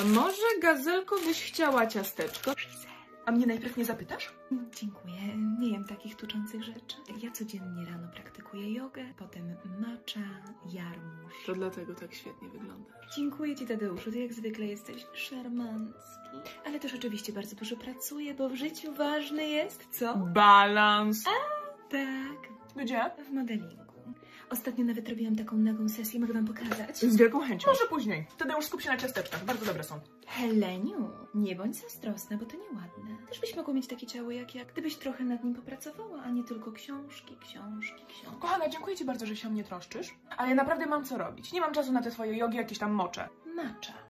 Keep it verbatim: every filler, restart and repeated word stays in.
A może, Gazelko, byś chciała ciasteczko? A mnie najpierw nie zapytasz? Dziękuję, nie jem takich tuczących rzeczy. Ja codziennie rano praktykuję jogę, potem matcha, jarmuż. To dlatego tak świetnie wyglądasz. Dziękuję Ci, Tadeuszu, Ty jak zwykle jesteś szarmancki. Ale też oczywiście bardzo dużo pracuję, bo w życiu ważny jest co? Balans! A, tak. Gdzie? W modelingu. Ostatnio nawet robiłam taką nagą sesję, mogę Wam pokazać? Z wielką chęcią. Może później. Wtedy już skup się na ciasteczkach, bardzo dobre są. Heleniu, nie bądź zazdrosna, bo to nieładne. Też byś mogła mieć takie ciało jak ja, gdybyś trochę nad nim popracowała, a nie tylko książki, książki, książki. Kochana, dziękuję Ci bardzo, że się o mnie troszczysz, ale ja naprawdę mam co robić. Nie mam czasu na te Twoje jogi, jakieś tam mocze. Matcha.